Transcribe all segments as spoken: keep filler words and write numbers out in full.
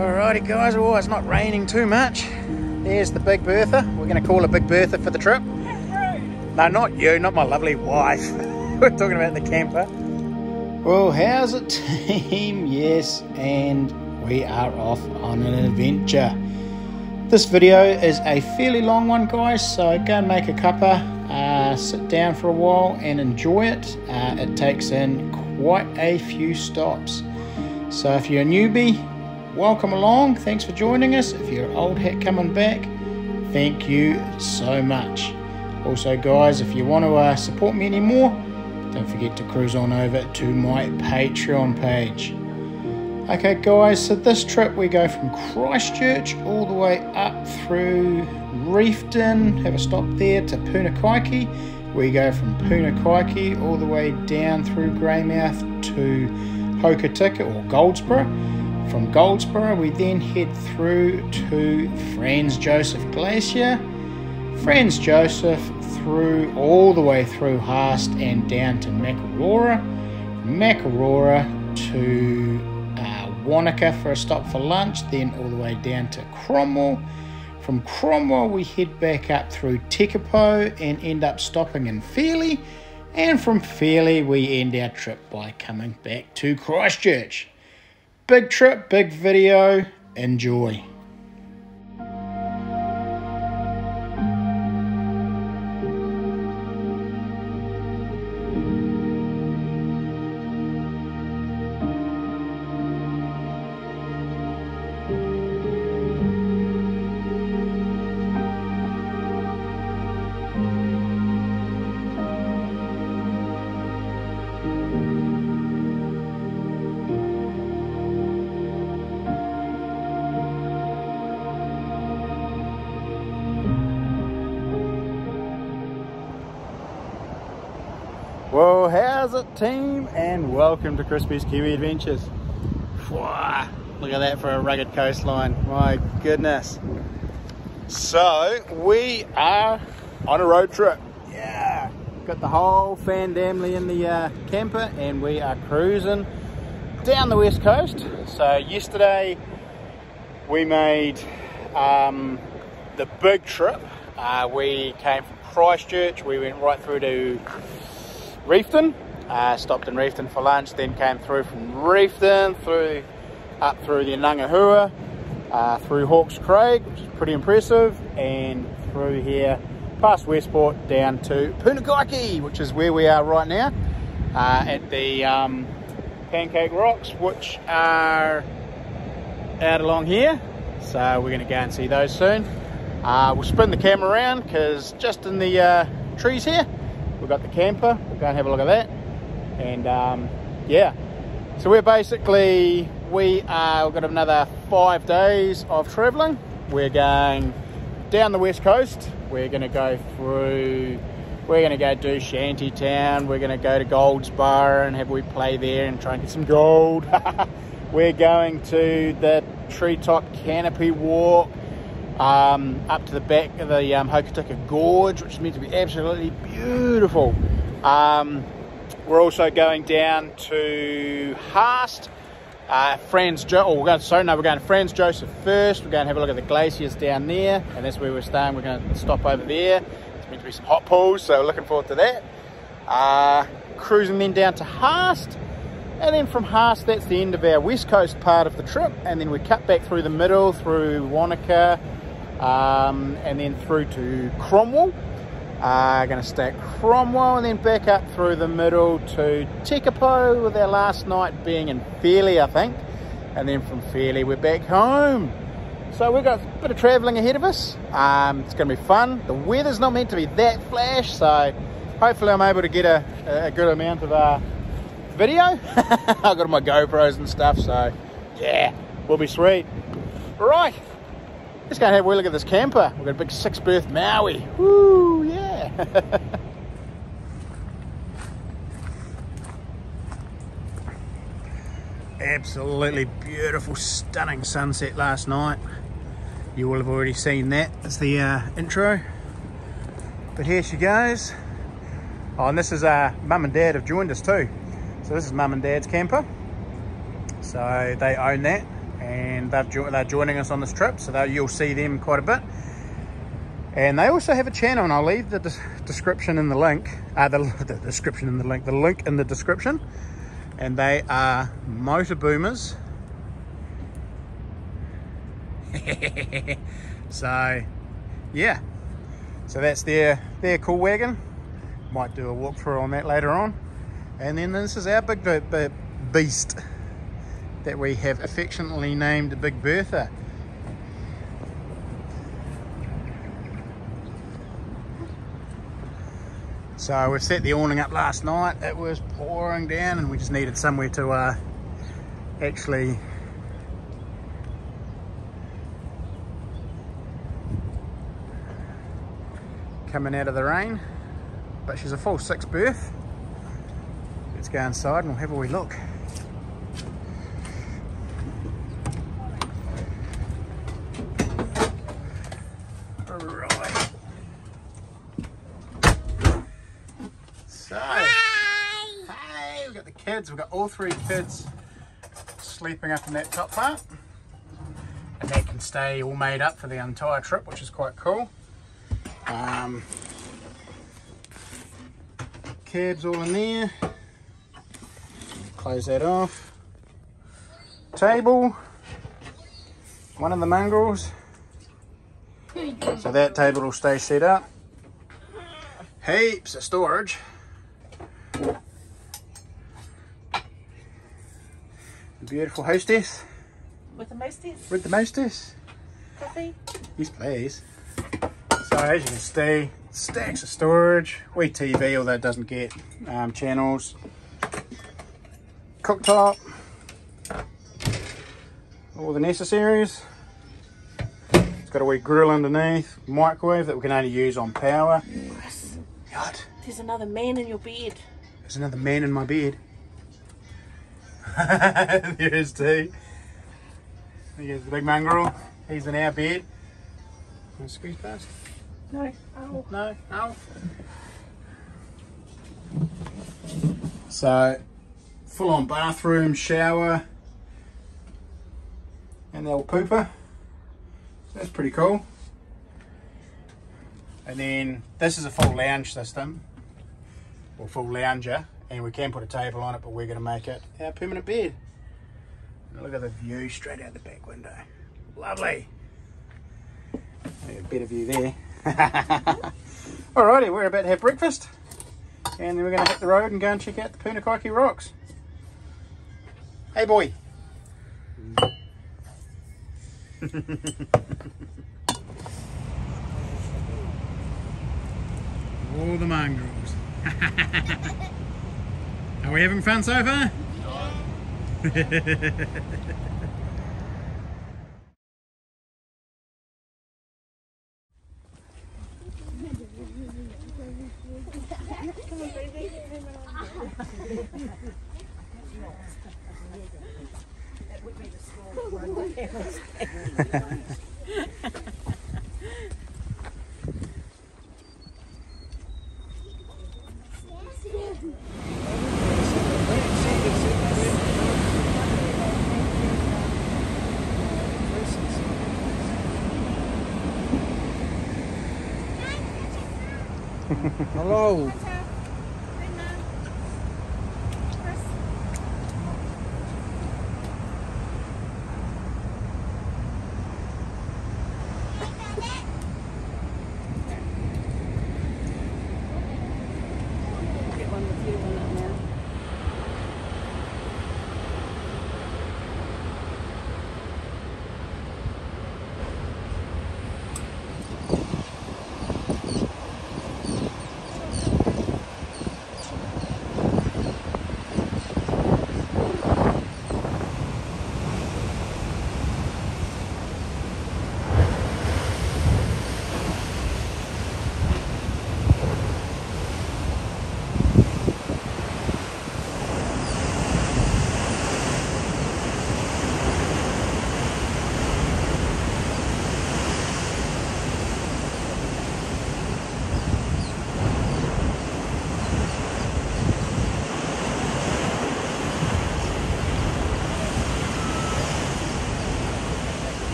Alrighty guys, oh it's not raining too much. There's the Big Bertha. We're going to call her Big Bertha for the trip. No, not you, not my lovely wife. We're talking about the camper. Well, how's it team? Yes, and we are off on an adventure. This video is a fairly long one guys, so go and make a cuppa, uh, sit down for a while and enjoy it. Uh, it takes in quite a few stops. So if you're a newbie, welcome along, thanks for joining us. If you're an old hat coming back, thank you so much. Also guys, if you want to uh, support me anymore, don't forget to cruise on over to my Patreon page. Okay guys, so this trip we go from Christchurch all the way up through Reefton, have a stop there, to Punakaiki. We go from Punakaiki all the way down through Greymouth to Hokitika or Goldsborough. From Goldsborough we then head through to Franz Josef Glacier. Franz Josef through all the way through Haast and down to Makaurora, Makaurora to uh, Wanaka for a stop for lunch, then all the way down to Cromwell. From Cromwell we head back up through Tekapo and end up stopping in Fairlie, and from Fairlie we end our trip by coming back to Christchurch. Big trip, big video, enjoy. Well, how's it team, and welcome to Crispy's Kiwi Adventures. Whoa, look at that for a rugged coastline, my goodness. So we are on a road trip. Yeah, got the whole fan family in the uh, camper and we are cruising down the west coast. So yesterday we made um, the big trip. Uh, we came from Christchurch, we went right through to Reefton, uh, stopped in Reefton for lunch, then came through from Reefton through up through the Inangahua, uh, through Hawks Craig, which is pretty impressive, and through here past Westport down to Punakaiki, which is where we are right now, uh, at the um, Pancake Rocks, which are out along here, so we're going to go and see those soon. Uh, we'll spin the camera around because just in the uh, trees here we've got the camper, we'll go and have a look at that. And um, yeah, so we're basically, we are, we've got another five days of traveling. We're going down the west coast. We're gonna go through, we're gonna go do Shantytown. We're gonna go to Goldsborough and have we play there and try and get some gold. We're going to the treetop canopy walk. Um, up to the back of the um, Hokitika Gorge, which is meant to be absolutely beautiful. Um, we're also going down to Haast, uh, Franz jo oh, we're going to, sorry, no, we're going to Franz Josef first. We're going to have a look at the glaciers down there, and that's where we're staying. We're going to stop over there. It's meant to be some hot pools, so we're looking forward to that. Uh, cruising then down to Haast, and then from Haast, that's the end of our west coast part of the trip, and then we cut back through the middle, through Wanaka, Um, and then through to Cromwell. Uh, going to stay at Cromwell and then back up through the middle to Tekapo, with our last night being in Fairlie, I think. And then from Fairlie we're back home. So we've got a bit of travelling ahead of us. Um, it's going to be fun. The weather's not meant to be that flash, so hopefully I'm able to get a, a good amount of uh, video. I've got my GoPros and stuff, so yeah, we'll be sweet. Right. Let's go and have a look at this camper. We've got a big six berth Maui. Woo, yeah. Absolutely beautiful, stunning sunset last night. You will have already seen that. It's the uh, intro. But here she goes. Oh, and this is uh, Mum and Dad have joined us too. So this is Mum and Dad's camper. So they own that. and they've jo they're joining us on this trip, so you'll see them quite a bit. And they also have a channel, and I'll leave the des description in the link, uh, the, the description in the link, the link in the description. And they are Motor Boomers. So, yeah. So that's their, their cool wagon. Might do a walkthrough on that later on. And then this is our big beast that we have affectionately named Big Bertha. So we've set the awning up last night. It was pouring down and we just needed somewhere to uh, actually coming out of the rain. But she's a full six berth. Let's go inside and we'll have a wee look. We've got all three kids sleeping up in that top part, and they can stay all made up for the entire trip, which is quite cool. Um, cabs all in there. Close that off. Table. One of the mongrels. So that table will stay set up. Heaps of storage. Beautiful hostess. With the mostess? With the mostess. Coffee? Yes, please. So as you can see, stacks of storage. Wee T V, although it doesn't get um, channels. Cooktop. All the necessaries. It's got a wee grill underneath. Microwave that we can only use on power. Yes. God. There's another man in your bed. There's another man in my bed. There is too. There goes the big mongrel. He's in our bed. Can I squeeze past? No. Ow. No. Ow. So, full on bathroom, shower, and the old pooper. That's pretty cool. And then this is a full lounge system, or full lounger. And we can put a table on it, but we're going to make it our permanent bed. And look at the view straight out the back window. Lovely. A better view there. Alrighty, we're about to have breakfast. And then we're going to hit the road and go and check out the Punakaiki Rocks. Hey boy. All the mongrels. Are we having fun so far? Yeah. Hello.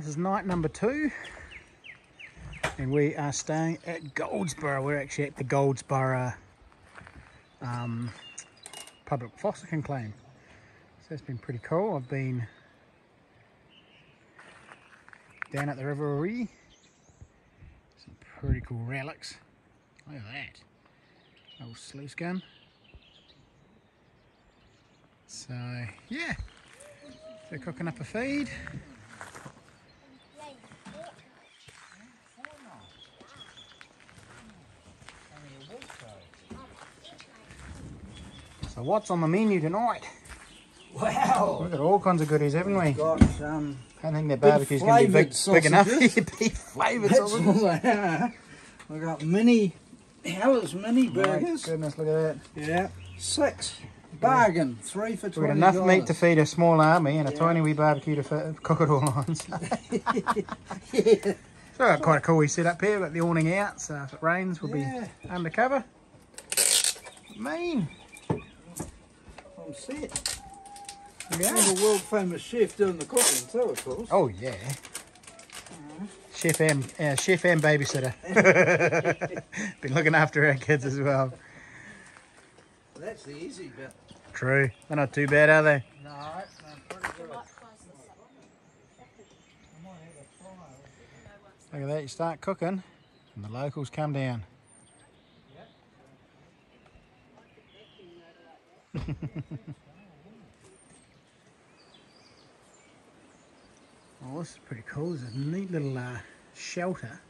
This is night number two and we are staying at Goldsborough. We're actually at the Goldsborough um, public foster claim. So that's been pretty cool. I've been down at the river already. Some pretty cool relics. Look at that. Old sluice gun. So yeah, they're cooking up a feed. So what's on the menu tonight? Wow! We've got all kinds of goodies, haven't we? We've got, um, I don't think their barbecue's going to be big, big enough. Beef flavoured sausages. Like we've got mini, hell it's mini burgers. My goodness, look at that. Yeah. Six. Bargain. Three for twenty dollars. We've got enough meat to feed a small army and a yeah. tiny wee barbecue to fit, cook it all on. So yeah. So we've got quite a cool wee setup here. We've got the awning out, so if it rains we'll yeah. be undercover. Mean. I'm set. Yeah. I'm a world famous chef doing the cooking too, of course. Oh yeah. Uh, chef and uh, chef and babysitter. Been looking after our kids as well. That's the easy bit. True. They're not too bad, are they? No, they're pretty good. Look at that, you start cooking and the locals come down. Oh, this is pretty cool. There's a neat little uh, shelter.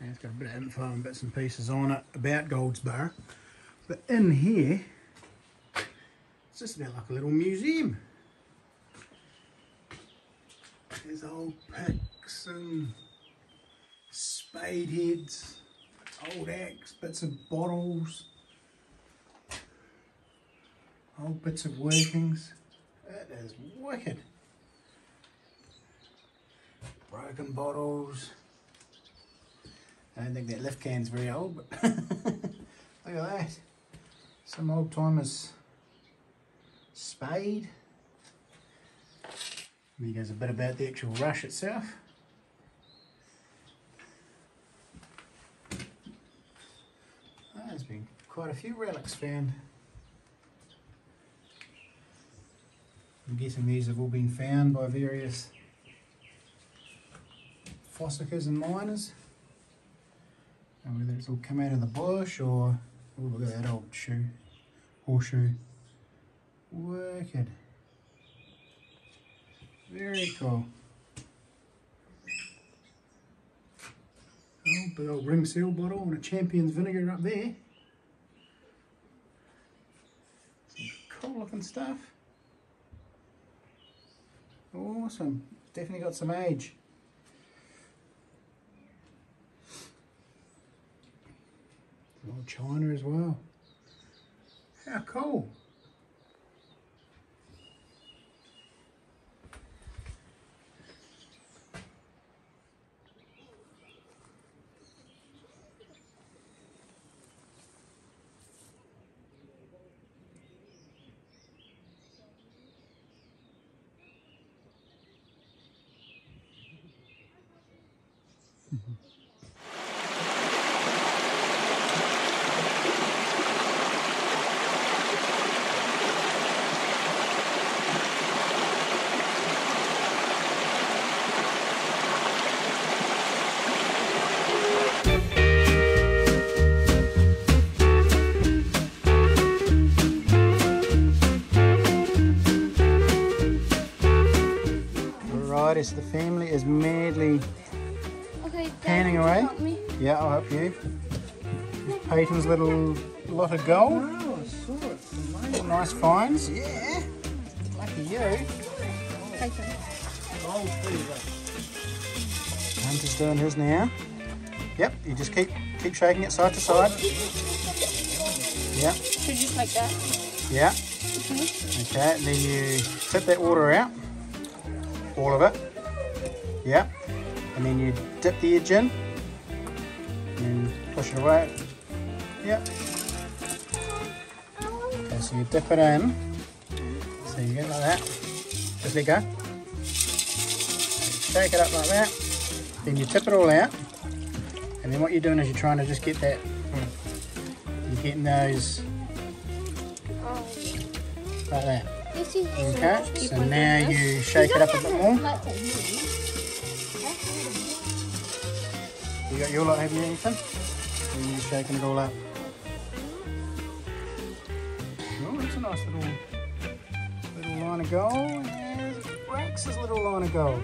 And it's got a bit of info and bits and pieces on it about Goldsborough. But in here, it's just about like a little museum. There's old picks and spade heads, old axe, bits of bottles, old bits of workings. It is wicked. Broken bottles. I don't think that lift can's very old, but look at that. Some old timers spade. There goes a bit about the actual rush itself. Oh, there's been quite a few relics found. I'm guessing these have all been found by various fossickers and miners. And whether it's all come out of the bush or... Oh, look at that old shoe. Horseshoe. Wicked. Very cool. Oh, big old ring seal bottle and a Champion's vinegar up there. Some cool looking stuff. Awesome. Definitely got some age. Old china as well. How cool. The family is madly okay, panning away. Me? Yeah, I'll help you. There's Peyton's little lot of gold. Oh, I saw it. Nice finds. Yeah. Lucky you. Peyton. Gold fever. Hunter's doing his now. Yep, you just keep keep shaking it side to side. Yeah. Should you take that? Yeah. Mm-hmm. Okay, then you tip that water out. All of it. Yeah, and then you dip the edge in and push it away. Yeah. Okay, so you dip it in. So you get like that. Just let go. take it up like that, then you tip it all out, and then what you're doing is you're trying to just get that, you're getting those like that. Okay, so now you shake it up a bit more. You got your lot, haven't you, Ethan? And you're shaking it all up. Oh, that's a nice little little line of gold. And it breaks his little line of gold.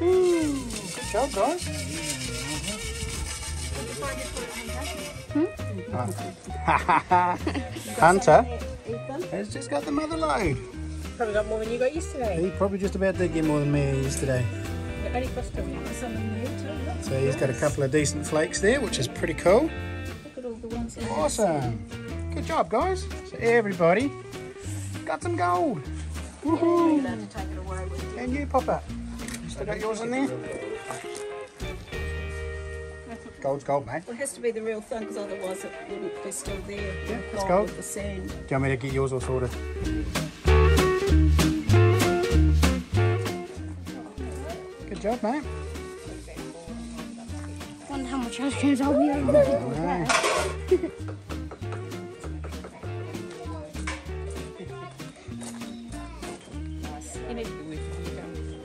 Woo! Good job, guys. Ha Hunter has just got the mother load. Probably got more than you got yesterday. He probably just about did get more than me yesterday. So he's got a couple of decent flakes there, which is pretty cool. Look at all the ones. Awesome. Good job, guys. So everybody got some gold. Woohoo! And you, Papa. Still got yours in there? Gold's gold, mate. Well, it has to be the real thing, because otherwise it wouldn't be still there. Yeah, it's gold. With the sand. Do you want me to get yours all sorted? Good job, mate. I wonder how much ice creams I'll be able to do.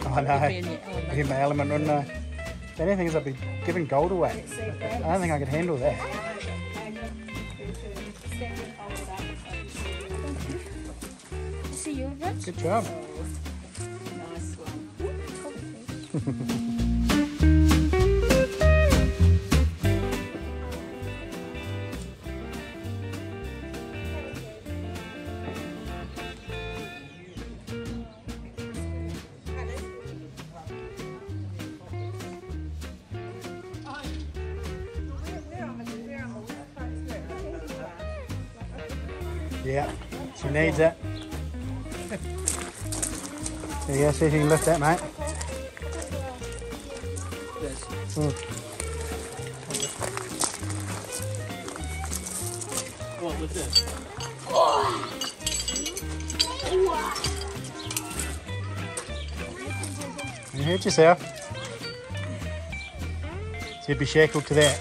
I know. I'd be in my element, wouldn't I? The only thing is I'd be giving gold away. I don't think I could handle that. See you, Rich. Good job. Nice one. Yeah, she needs it. There you go, see if you can lift that, mate. What, mm. with this? Oh. You hurt yourself. So you'd be shackled to that.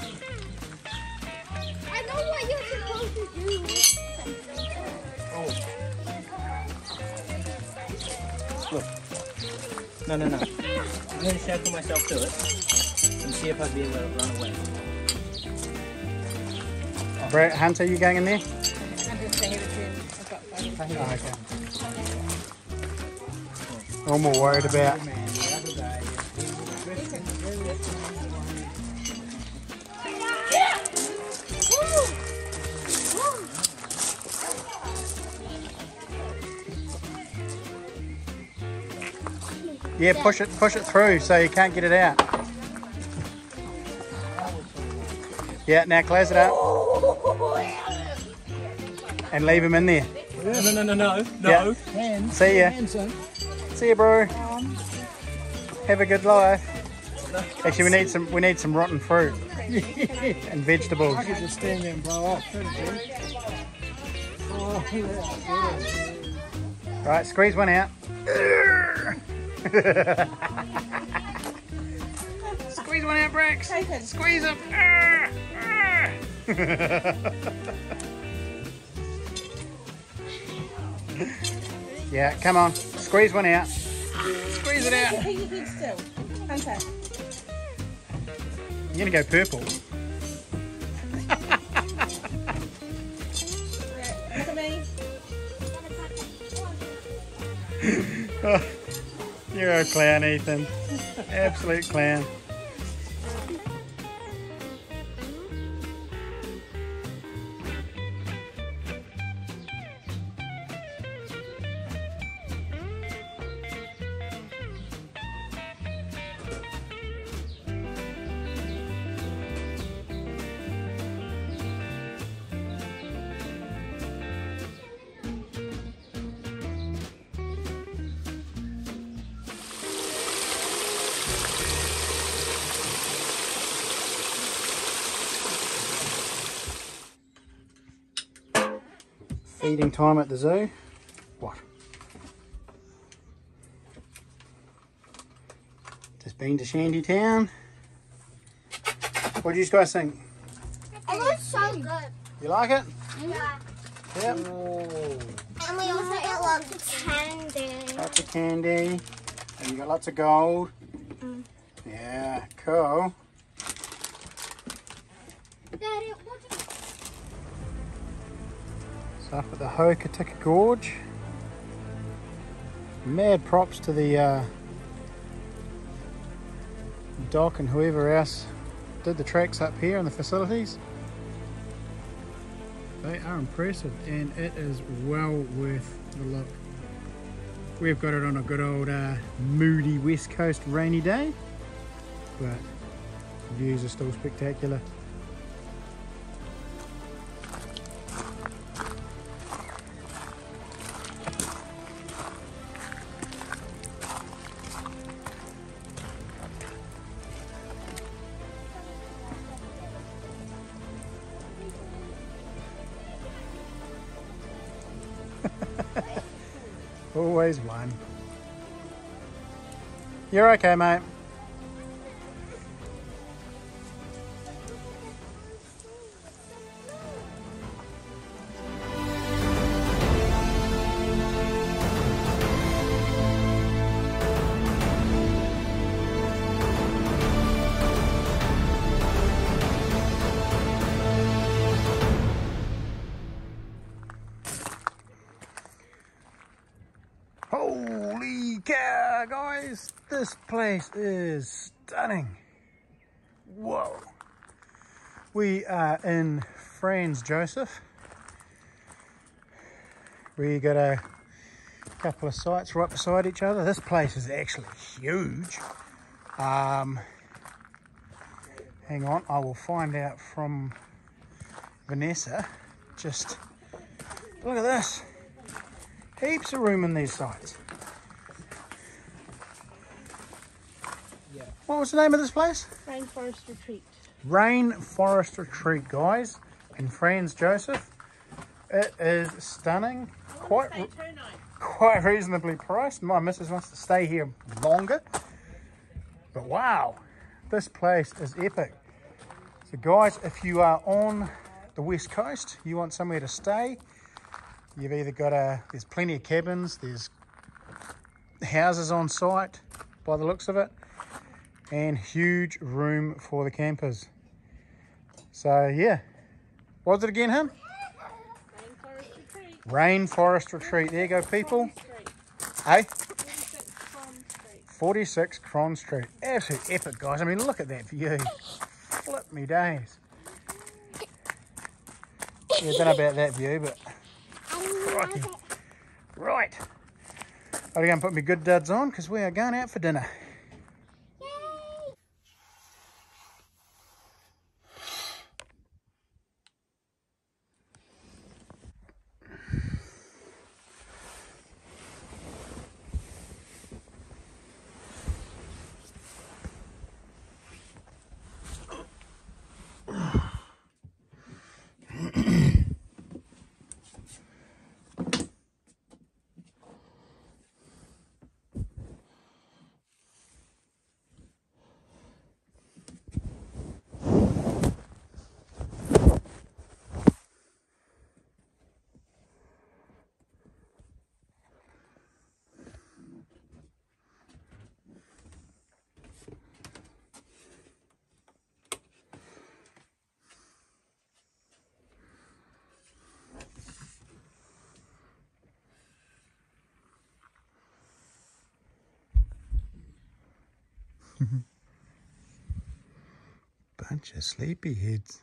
No, no, no. I'm going to shackle myself to it and see if I'd be able to run away. Oh. Brett, Hunter, are you going in there? I'm just going to I've got five. Oh, okay. I'm all worried about. Yeah, push it, push it through so you can't get it out. Yeah, now close it up. And leave him in there. No, no, no, no, no. Yeah. See ya. See ya, bro. Have a good life. Actually, we need some, we need some rotten fruit and vegetables. I could just stand there and blow up. Right, squeeze one out. Squeeze one out, Brax. Nathan. Squeeze them. Arr, arr. Yeah, come on. Squeeze one out. Squeeze it out. You're going to go purple. Look at me. You're a clown, Ethan. Absolute clown. Feeding time at the zoo. What? been to Shantytown. What do you guys think? It looks so good. You like it? Yeah. Yep. Oh. And we also got lots of candy. Lots of candy. And you got lots of gold. Mm. Yeah, cool. Daddy, what do you... So up at the Hokitika Gorge. Mad props to the uh, doc and whoever else did the tracks up here and the facilities. They are impressive, and it is well worth the look. We've got it on a good old uh, moody west coast rainy day, but the views are still spectacular. Always one. You're okay, mate. This place is stunning. Whoa. We are in Franz Josef. We got a couple of sites right beside each other. This place is actually huge. Um, hang on, I will find out from Vanessa. Just look at this. Heaps of room in these sites. What was the name of this place? Rainforest Retreat. Rainforest Retreat, guys, in Franz Josef. It is stunning. Quite, re quite reasonably priced. My missus wants to stay here longer. But wow, this place is epic. So guys, if you are on the west coast, you want somewhere to stay, you've either got a, there's plenty of cabins, there's houses on site by the looks of it, and huge room for the campers. So yeah, what was it again, hun? Rainforest Retreat. Rainforest Retreat. There you go, people. Hey, forty-six Cron Street. Absolutely epic, guys. I mean, look at that view. Flip me days. Yeah, don't know about that view, but crikey. Right, I'm gonna put my good duds on because we are going out for dinner. Bunch of sleepy heads.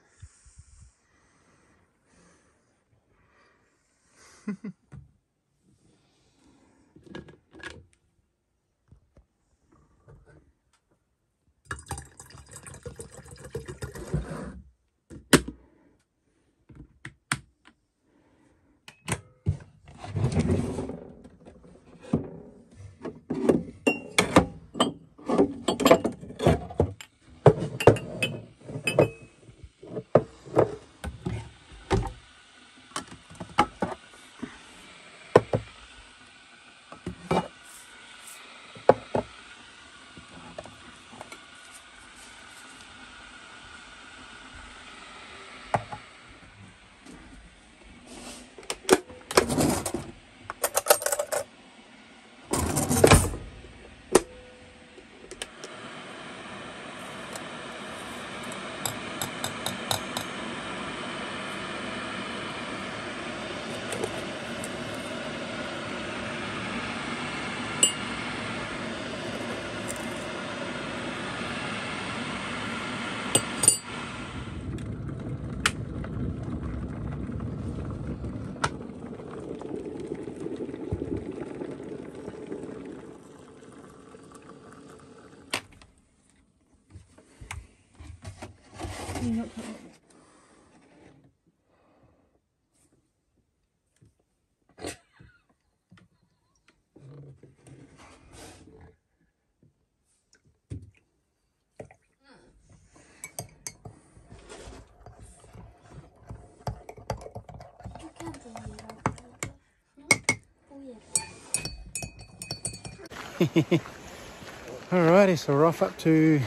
Alrighty, so we're off up to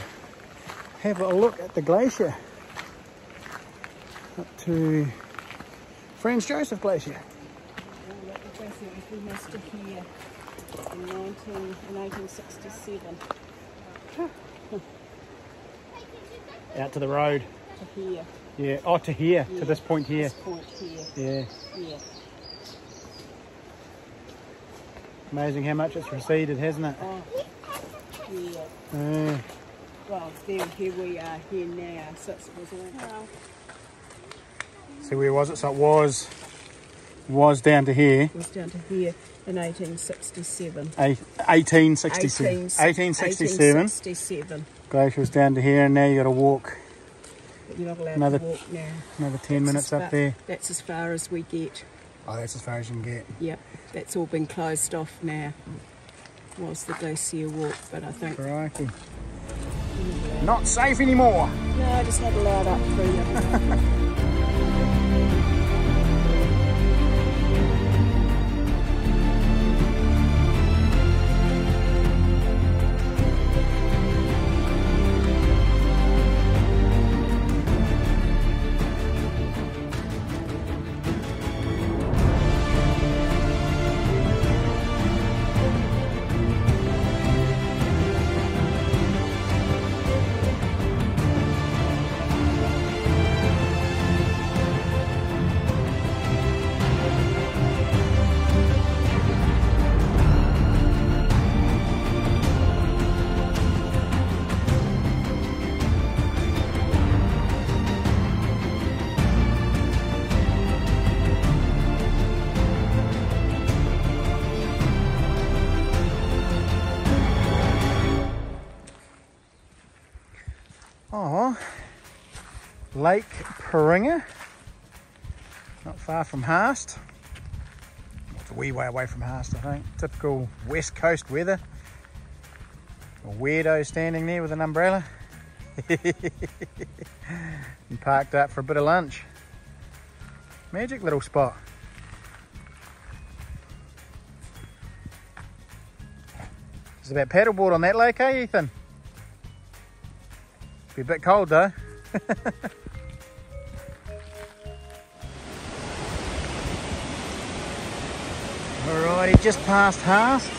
have a look at the glacier, up to Franz Josef Glacier. Oh, that glacier was mastered here in nineteen sixty-seven. Out to the road. To here. Yeah, oh, to here, yeah, to this point here. To this point here. Yeah. Yeah. Amazing how much it's receded, hasn't it? Oh, yeah. Uh, well, then here we are here now, since it was all down. So where was it? So it was, was down to here. It was down to here in eighteen sixty-seven. A eighteen sixty-seven. eighteen sixty-seven. Glacier was down to here, and now you got to walk. But you're not allowed another, to walk now. Another ten that's minutes far, up there. That's as far as we get. Oh, that's as far as you can get. Yep, that's all been closed off now. Was the glacier walk, but I think. Crikey. Not safe anymore. No, just not allowed up through there. Lake Peringa, not far from Haast. It's a wee way away from Haast, I think. Typical west coast weather. A weirdo standing there with an umbrella. And parked up for a bit of lunch. Magic little spot. It's about paddleboard on that lake, hey Ethan? Be a bit cold though. Alrighty, just past Haast,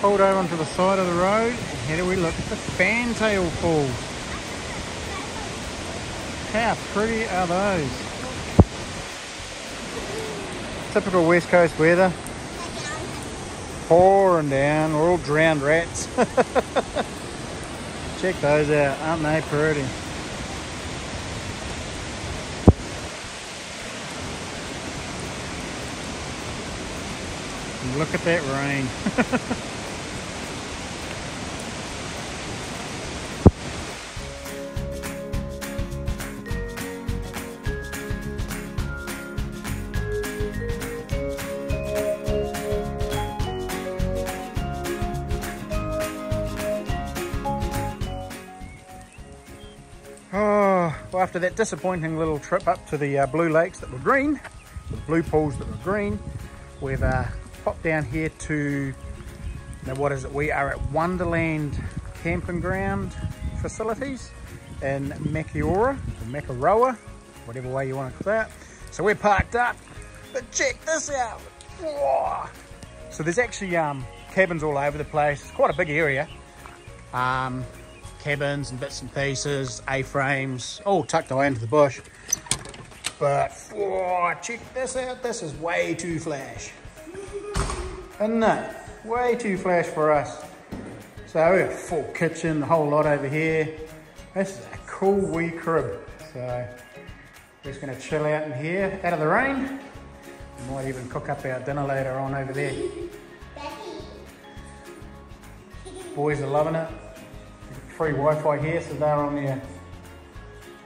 pulled over onto the side of the road, and here we look at the Fantail Falls. How pretty are those? Typical west coast weather. Pouring down, we're all drowned rats. Check those out, aren't they pretty? Look at that rain. Oh, well, after that disappointing little trip up to the uh, blue lakes that were green, the blue pools that were green, we've uh, pop down here to, now what is it, we are at Wonderland Camping Ground facilities in Makiora, or Makaroa, whatever way you want to call it. So we're parked up, but check this out. Whoa. So there's actually um, cabins all over the place. It's quite a big area. Um, cabins and bits and pieces, A-frames, all tucked away into the bush. But whoa, check this out, this is way too flash. Isn't it? Way too flash for us. So we have a full kitchen, the whole lot over here. This is a cool wee crib. So we're just gonna chill out in here, out of the rain. We might even cook up our dinner later on over there. Boys are loving it. Free Wi-Fi here, so they're on their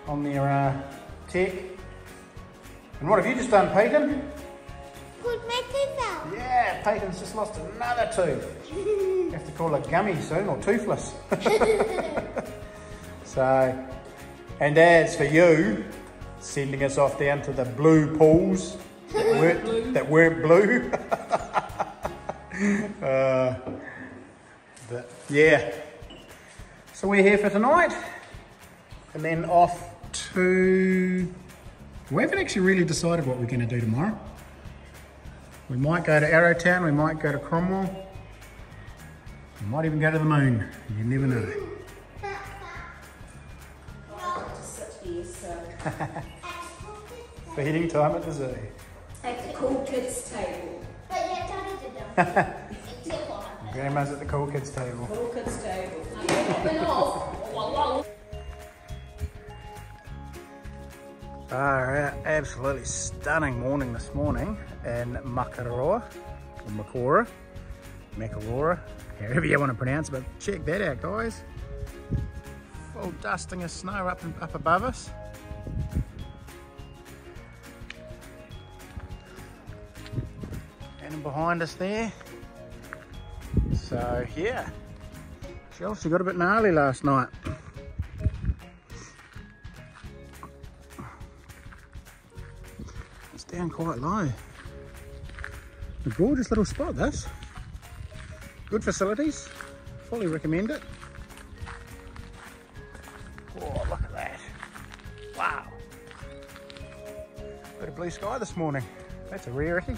on their uh, tech. And what have you just done, Peyton? Pulled my tooth out. Yeah, Peyton's just lost another tooth. You have to call it gummy soon, or toothless. So, and as for you, sending us off down to the blue pools that weren't blue. That weren't blue. uh, the, yeah. So we're here for tonight, and then off to... We haven't actually really decided what we're going to do tomorrow. We might go to Arrowtown, we might go to Cromwell, we might even go to the moon, you never know. Feeding time at the zoo. At the cool kids table. Grandma's at the cool kids table. Cool kids table. Alright, absolutely stunning morning this morning in Makaroa, or Makora, Makaroa, however you want to pronounce it, but check that out, guys. Full dusting of snow up and up above us. And behind us there. So yeah, she obviously got a bit gnarly last night. Down quite low. A gorgeous little spot, this. Good facilities, fully recommend it. Oh, look at that. Wow. Bit of blue sky this morning. That's a rarity.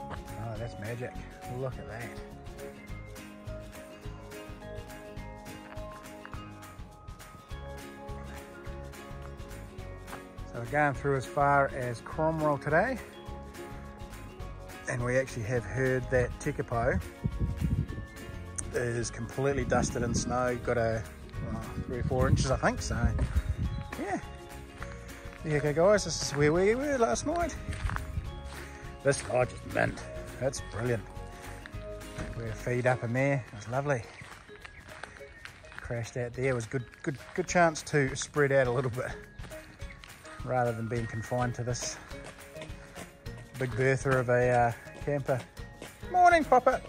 Oh, that's magic. Look at that. So we're going through as far as Cromwell today, and we actually have heard that Tekapo is completely dusted in snow, got a oh, three or four inches I think, so yeah. There you go guys, this is where we were last night. This lodge is mint, that's brilliant. We're feed up in there, it was lovely. Crashed out there, it was good, good, good chance to spread out a little bit, rather than being confined to this Big Bertha of a uh, camper. Morning, Papa.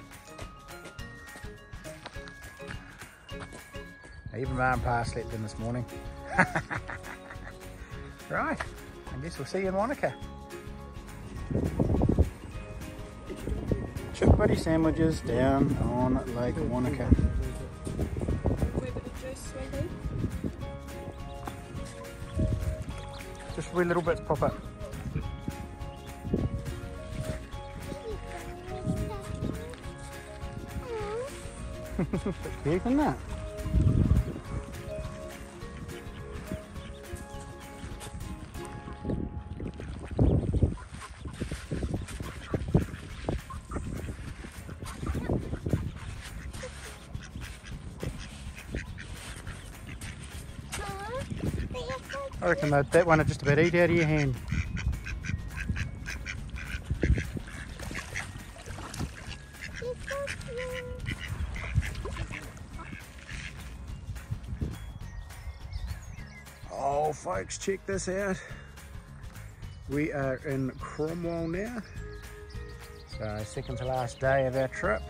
Even Ma and Pa slept in this morning. Right, I guess we'll see you in Wanaka. Chip buddy sandwiches down on Lake Wanaka. Just wee little bits pop up. That's cute, isn't it? I reckon that, that one will just about eat out of your hand. Oh folks, check this out. We are in Cromwell now. So second to last day of our trip.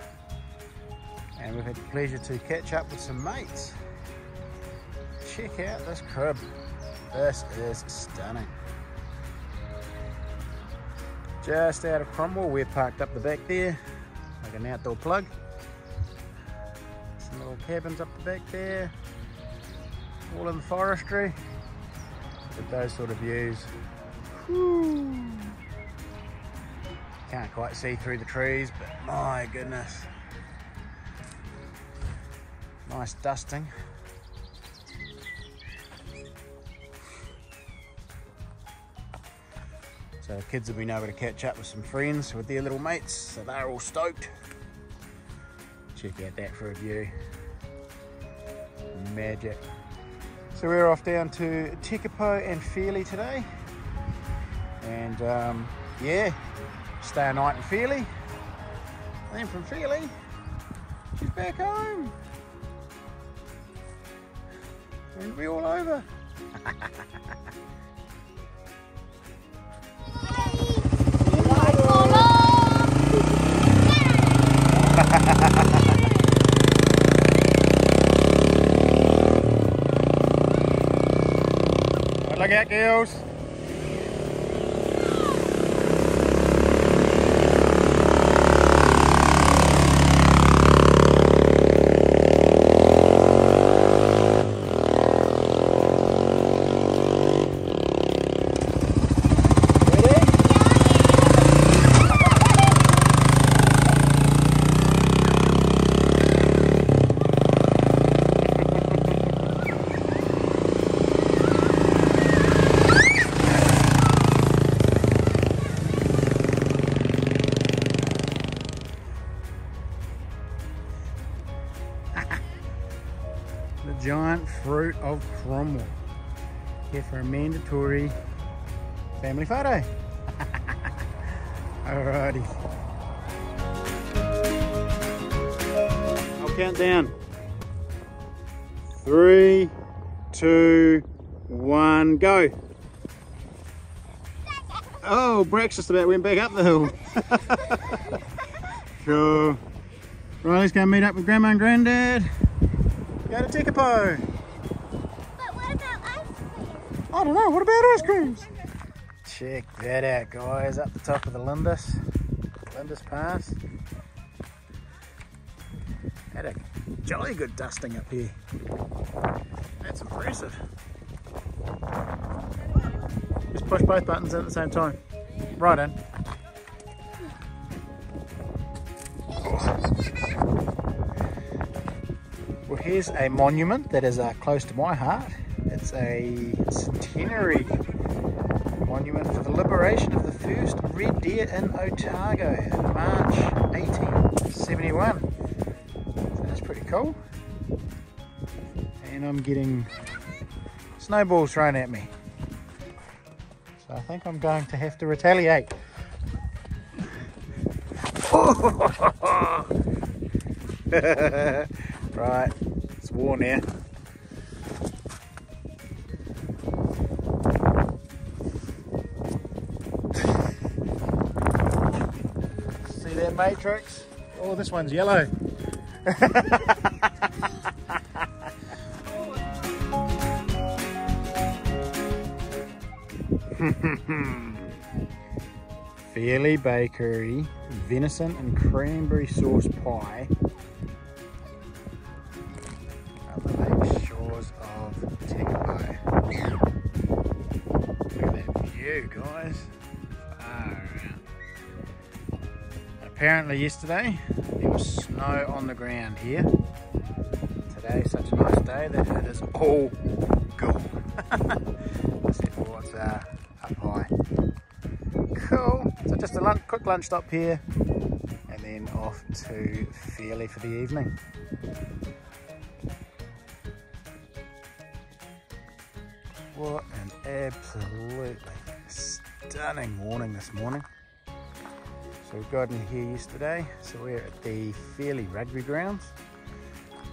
And we've had the pleasure to catch up with some mates. Check out this crib. This is stunning. Just out of Cromwell, we're parked up the back there, like an outdoor plug. Some little cabins up the back there, all in the forestry. With those sort of views. Whew. Can't quite see through the trees, but my goodness. Nice dusting. So the kids have been able to catch up with some friends, with their little mates, so they're all stoked. Check out that for a view. Magic. So we're off down to Tekapo and Fairlie today. And um, yeah, stay a night in Fairlie. And then from Fairlie, she's back home. Move me all over. Look at girls. Giant fruit of Cromwell here for a mandatory family photo. Alrighty, I'll count down. Three, two, one, go. Oh, Brax just about went back up the hill. Cool. Right, let's go meet up with Grandma and Granddad. Go to Tekapo. But what about ice cream? I don't know, what about ice creams? Check that out, guys, up the top of the Lindis, Lindis Pass. Had a jolly good dusting up here. That's impressive. Just push both buttons in at the same time. Right in. Well, here's a monument that is uh, close to my heart. It's a centenary monument for the liberation of the first red deer in Otago in March eighteen seventy-one. So that's pretty cool. And I'm getting snowballs thrown at me. So I think I'm going to have to retaliate. Right, it's warm now. See that matrix? Oh, this one's yellow. Fairlie Bakery, venison and cranberry sauce pie. Apparently yesterday there was snow on the ground here. Today is such a nice day that it is all gone. Except for what's uh, up high. Cool. So just a lunch, quick lunch stop here and then off to Fairlie for the evening. What an absolutely stunning morning this morning. So we got in here yesterday, so we're at the Fairlie Rugby Grounds.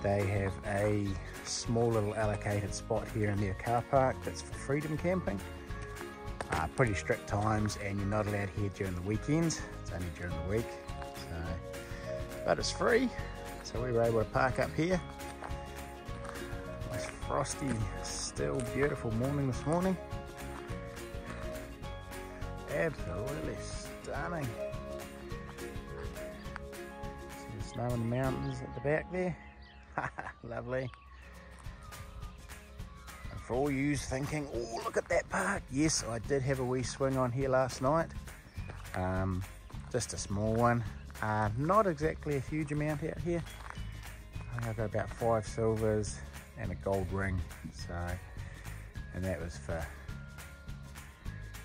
They have a small little allocated spot here in their car park that's for freedom camping. Uh, pretty strict times, and you're not allowed here during the weekends, it's only during the week. So, but it's free, so we were able to park up here. Nice frosty, still beautiful morning this morning. Absolutely stunning. Snow in the mountains at the back there. Lovely. And for all yous thinking, oh, look at that park. Yes, I did have a wee swing on here last night. Um, just a small one. Uh, not exactly a huge amount out here. I think I got about five silvers and a gold ring. So, and that was for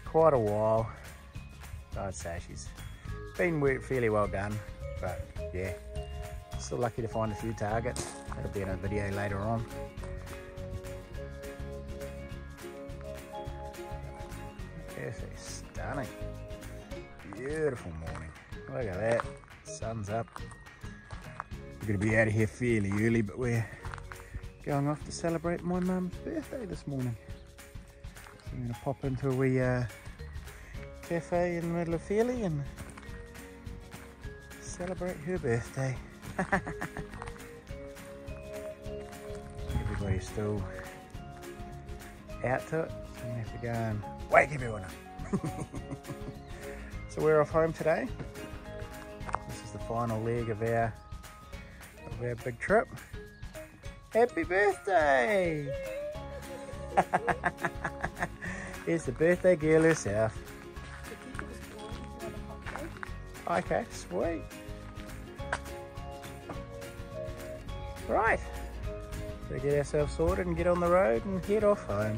quite a while. So I'd say she's been worked fairly well done, but yeah. Still lucky to find a few targets. That'll be in a video later on. Perfectly stunning. Beautiful morning. Look at that. Sun's up. We're going to be out of here fairly early, but we're Going off to celebrate my mum's birthday this morning. So I'm going to pop into a wee uh, cafe in the middle of Fairlie and celebrate her birthday. Everybody's still out to it, so I'm going to have to go and wake everyone up. So we're off home today. This is the final leg of our of our big trip. Happy birthday! Here's the birthday girl herself. Okay, sweet. Right, so get ourselves sorted and get on the road and head off home.